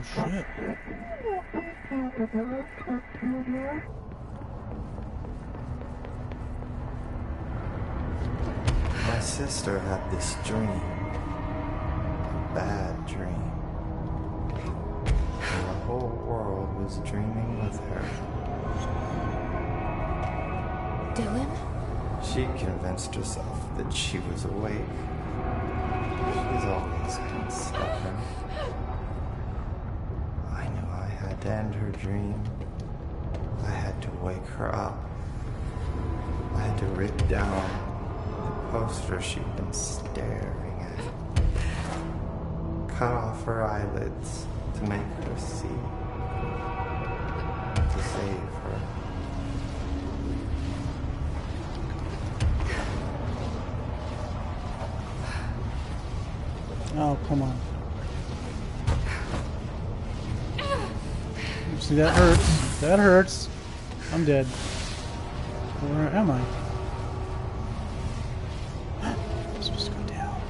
Oh shit. My sister had this dream. A bad dream. And the whole world was dreaming with her. Dylan? She convinced herself that she was awake. She's always been stubborn. I knew I had to end her dream. I had to wake her up. I had to rip down the poster she'd been staring at. Cut off her eyelids to make her see. To save her. Oh, come on. See, that hurts. That hurts. I'm dead. Where am I? I'm supposed to go down.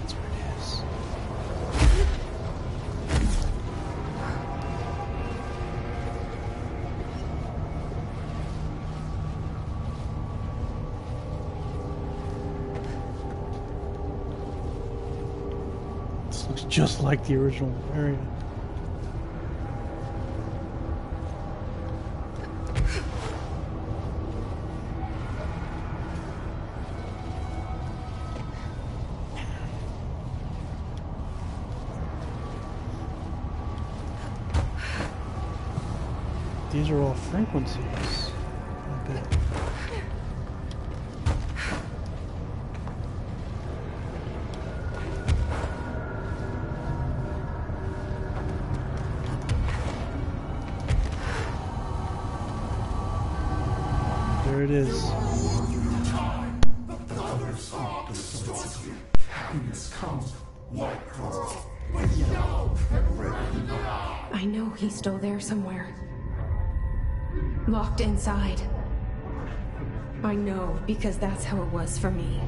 That's where it is. This looks just like the original area. These are all frequencies. I bet. There it is. I know he's still there somewhere. Locked inside. I know, because that's how it was for me.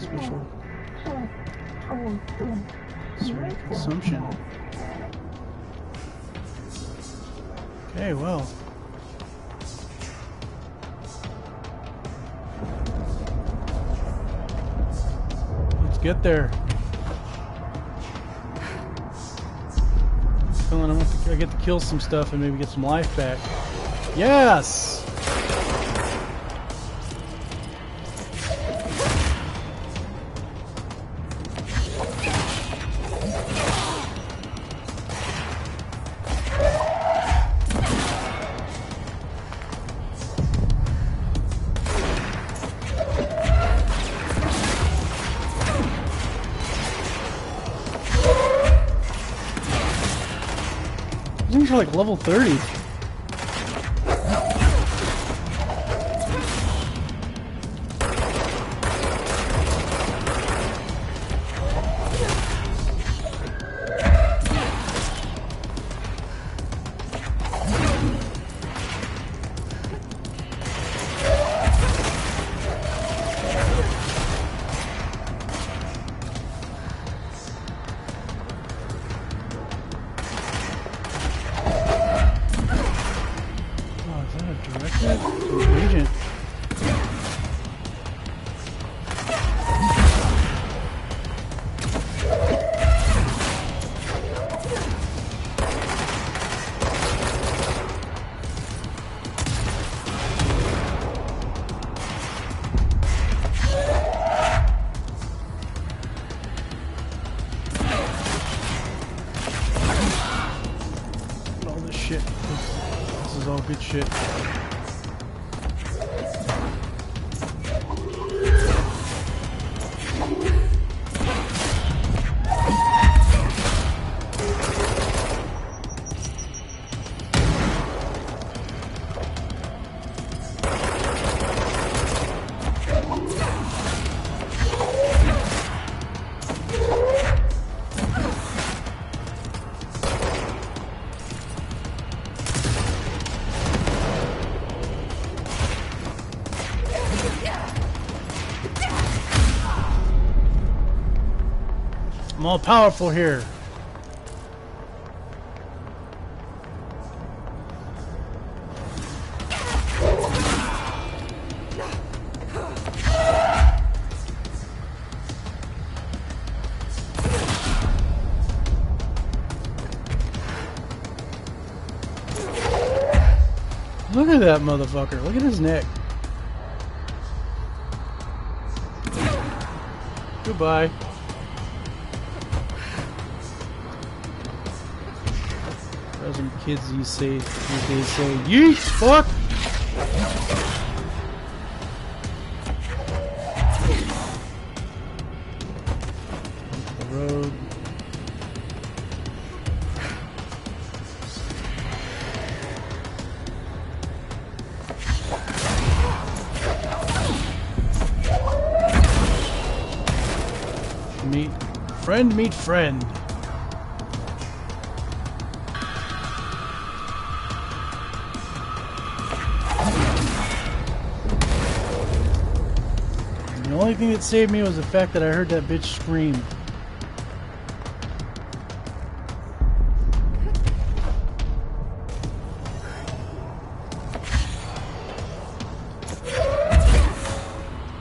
Special. Certain consumption. Okay, well. Get there. Dylan, I get to kill some stuff and maybe get some life back. Yes! These are like level 30. I'm all powerful here. Look at that motherfucker. Look at his neck. Goodbye. Some kids you see, they say, yeet, fuck! The road. Meet friend. The only thing that saved me was the fact that I heard that bitch scream.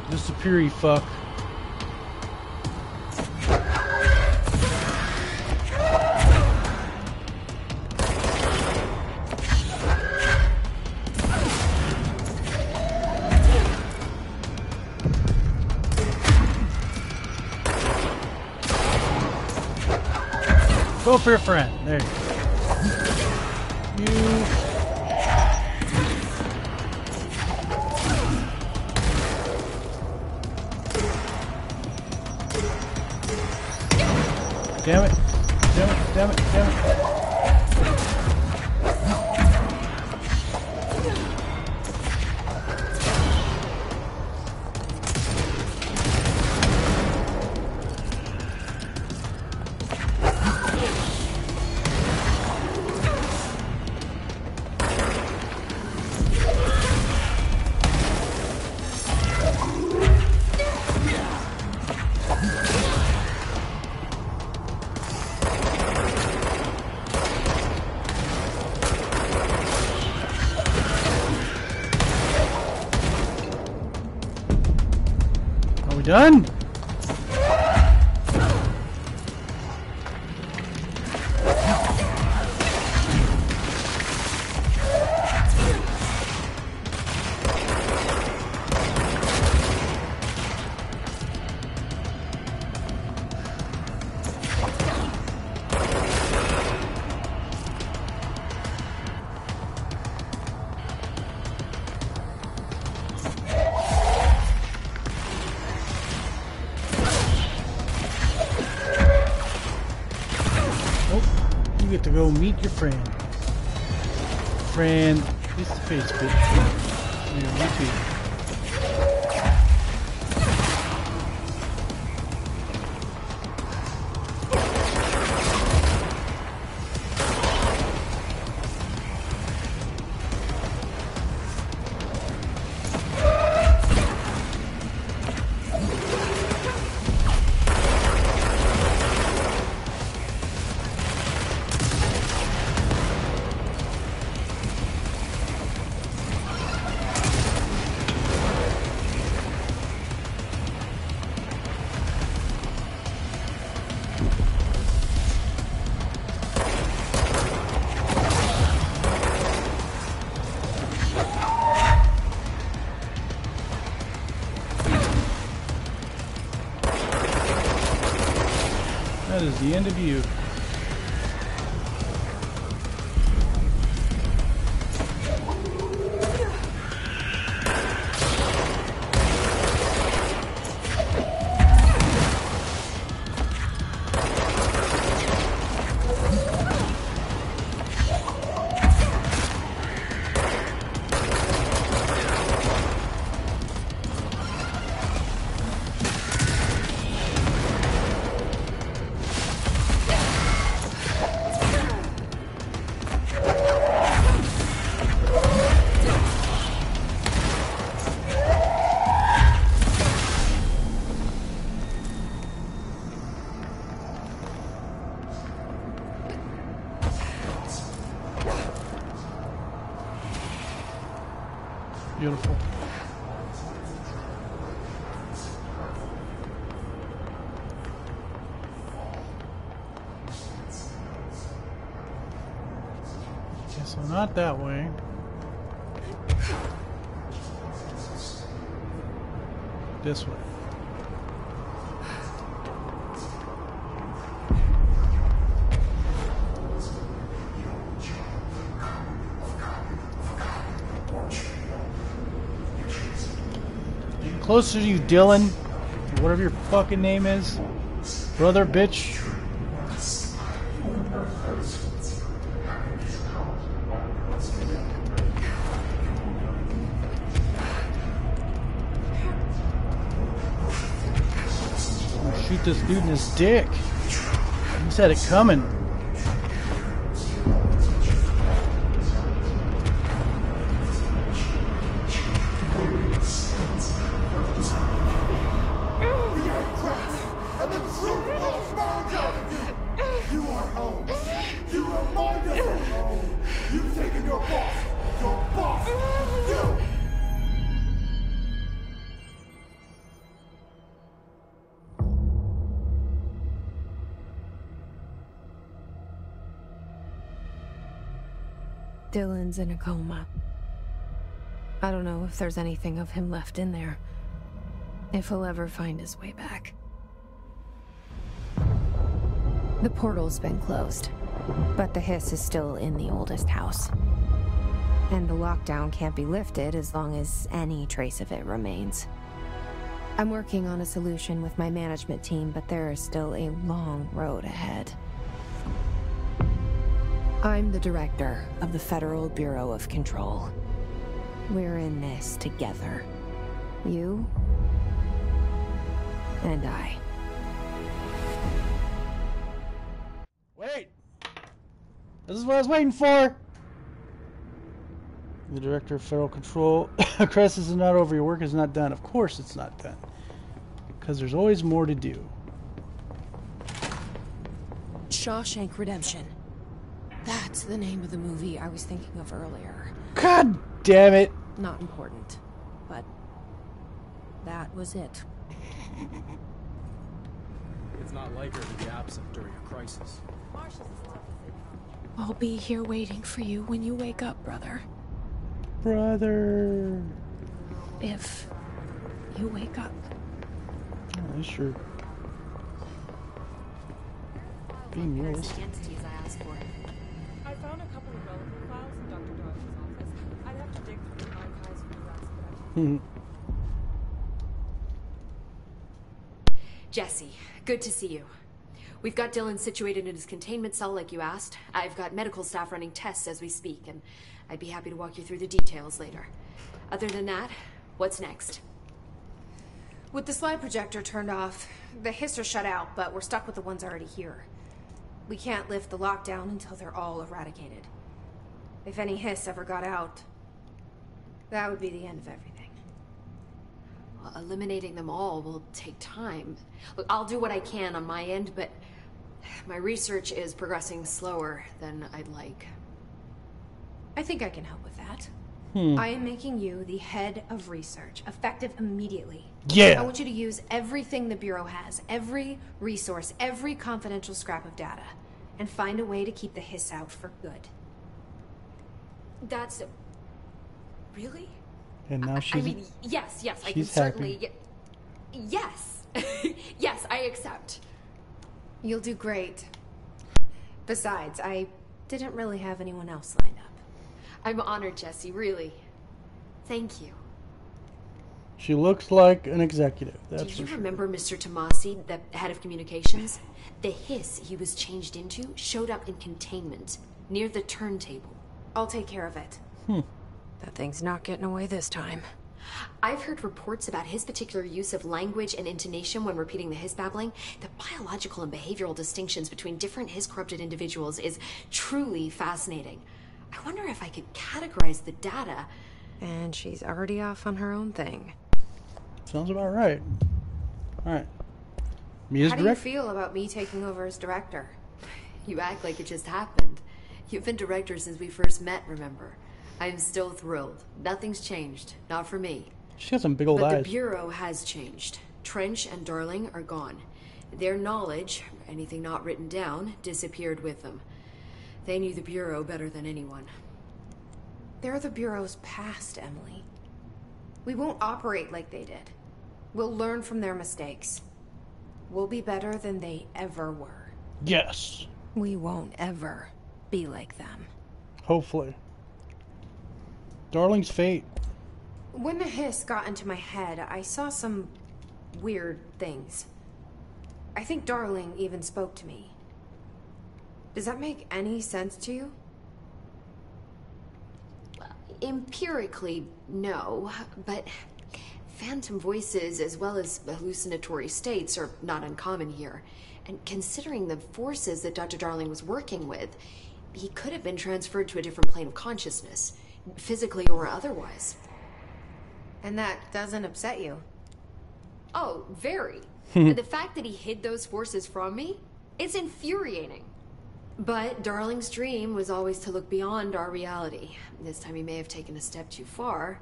Just a purey fuck. Go for your friend. There you go. Damn it. Damn it. Damn it. Damn Done? Go meet your friend. Friend, face to face, bitch. That is the end of you. Not that way. This way. Getting closer to you, Dylan. Whatever your fucking name is. Brother, bitch. Shoot this dude in his dick. He's had it coming. Dylan's in a coma. I don't know if there's anything of him left in there. If he'll ever find his way back. The portal's been closed, but the Hiss is still in the oldest house. And the lockdown can't be lifted as long as any trace of it remains. I'm working on a solution with my management team, but there is still a long road ahead. I'm the director of the Federal Bureau of Control. We're in this together. You and I. Wait! This is what I was waiting for! The director of Federal Control. Chris, this is not over. Your work is not done. Of course it's not done. Because there's always more to do. Shawshank Redemption. That's the name of the movie I was thinking of earlier. God damn it! Not important, but that was it. It's not like her to be absent during a crisis. I'll be here waiting for you when you wake up, brother. Brother. If you wake up. Oh, sure. Being yours. Jesse, good to see you. We've got Dylan situated in his containment cell like you asked. I've got medical staff running tests as we speak, and I'd be happy to walk you through the details later. Other than that, what's next? With the slide projector turned off, the Hiss are shut out, but we're stuck with the ones already here. We can't lift the lockdown until they're all eradicated. If any Hiss ever got out, that would be the end of everything. Eliminating them all will take time. Look, I'll do what I can on my end, but my research is progressing slower than I'd like. I think I can help with that. I am making you the head of research, effective immediately. Yeah. I want you to use everything the Bureau has, every resource, every confidential scrap of data, and find a way to keep the Hiss out for good. That's... really? And now she's, I mean, yes, I can certainly... Yes! Yes, I accept. You'll do great. Besides, I didn't really have anyone else lined up. I'm honored, Jesse, really. Thank you. She looks like an executive. That's Do you remember Mr. Tomasi, the head of communications? The Hiss he was changed into showed up in containment, near the turntable. I'll take care of it. That thing's not getting away this time. I've heard reports about his particular use of language and intonation when repeating the Hiss babbling. The biological and behavioral distinctions between different Hiss corrupted individuals is truly fascinating. I wonder if I could categorize the data. And she's already off on her own thing. Sounds about right. All right. Me as director. How do you feel about me taking over as director? You act like it just happened. You've been director since we first met, remember? I'm still thrilled. Nothing's changed. Not for me. She has some big old eyes. But the Bureau has changed. Trench and Darling are gone. Their knowledge, anything not written down, disappeared with them. They knew the Bureau better than anyone. They're the Bureau's past, Emily. We won't operate like they did. We'll learn from their mistakes. We'll be better than they ever were. Yes. We won't ever be like them. Hopefully. Darling's fate. When the hiss got into my head, I saw some weird things. I think Darling even spoke to me. Does that make any sense to you? Empirically, no, but phantom voices as well as hallucinatory states are not uncommon here. And considering the forces that Dr. Darling was working with, he could have been transferred to a different plane of consciousness, physically or otherwise. And that doesn't upset you? Oh, very. The fact that he hid those forces from me, it's infuriating. But Darling's dream was always to look beyond our reality. This time he may have taken a step too far,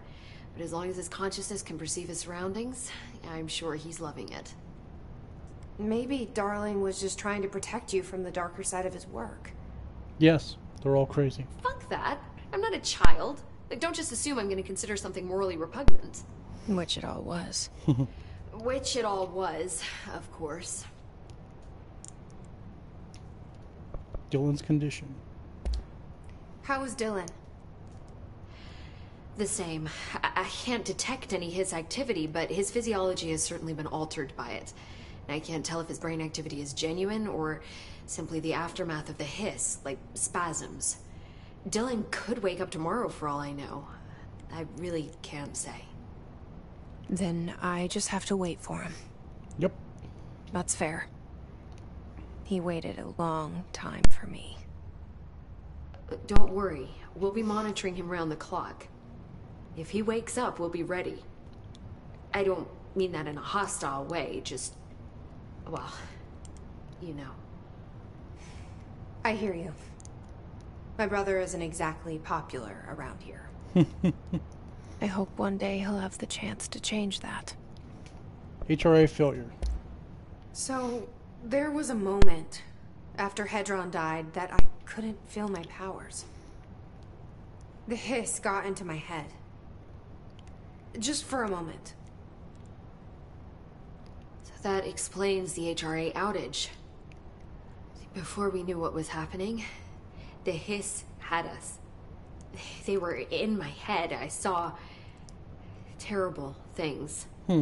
but as long as his consciousness can perceive his surroundings, I'm sure he's loving it. Maybe Darling was just trying to protect you from the darker side of his work. Yes, they're all crazy. Fuck that. I'm not a child. Like, don't just assume I'm going to consider something morally repugnant. Which it all was. Which it all was, of course. Dylan's condition. How is Dylan? The same. I can't detect any of his activity, but his physiology has certainly been altered by it. And I can't tell if his brain activity is genuine or simply the aftermath of the hiss, like spasms. Dylan could wake up tomorrow for all I know. I really can't say. Then I just have to wait for him. Yep. That's fair. He waited a long time for me. Don't worry. We'll be monitoring him round the clock. If he wakes up, we'll be ready. I don't mean that in a hostile way, just... well, you know. I hear you. My brother isn't exactly popular around here. I hope one day he'll have the chance to change that. HRA failure. So... there was a moment, after Hedron died, that I couldn't feel my powers. The hiss got into my head. Just for a moment. So that explains the HRA outage. Before we knew what was happening, the hiss had us. They were in my head. I saw terrible things. I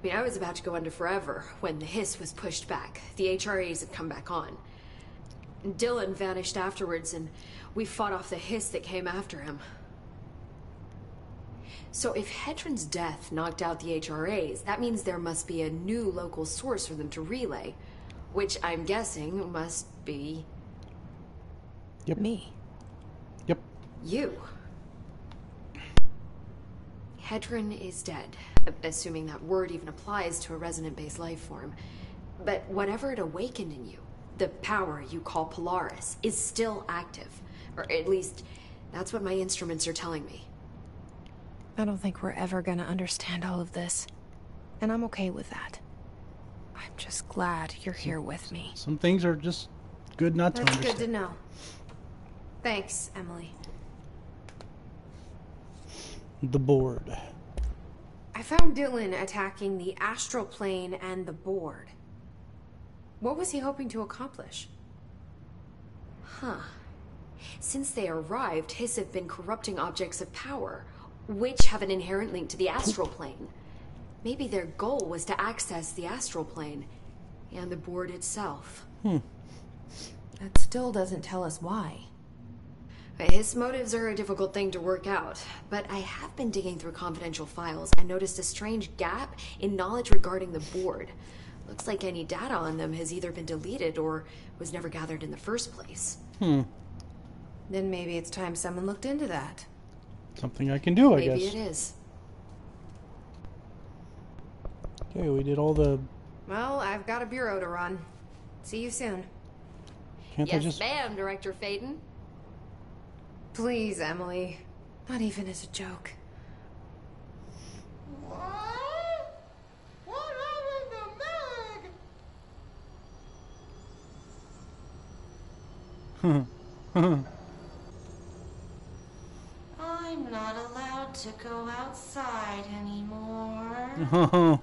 mean, I was about to go under forever when the hiss was pushed back. The HRAs had come back on. Dylan vanished afterwards, and we fought off the hiss that came after him. So if Hedron's death knocked out the HRAs, that means there must be a new local source for them to relay, which I'm guessing must be... yep. Me. Yep. You. Hedron is dead, assuming that word even applies to a resonant-based life form. But whatever it awakened in you, the power you call Polaris, is still active. Or at least, that's what my instruments are telling me. I don't think we're ever gonna understand all of this. And I'm okay with that. I'm just glad you're here with me. Some things are just good not to understand. That's good to know. Thanks, Emily. The board. I found Dylan attacking the astral plane and the board. What was he hoping to accomplish? Huh. Since they arrived, Hiss have been corrupting objects of power, which have an inherent link to the astral plane. Maybe their goal was to access the astral plane and the board itself. That still doesn't tell us why. His motives are a difficult thing to work out, but I have been digging through confidential files and noticed a strange gap in knowledge regarding the board. Looks like any data on them has either been deleted or was never gathered in the first place. Then maybe it's time someone looked into that. Something I can do, I guess. Maybe it is. Okay, we did all the... well, I've got a bureau to run. See you soon. Can't yes, just... ma'am, Director Faden. Please, Emily. Not even as a joke. What? What happened to Meg? I'm not allowed to go outside anymore.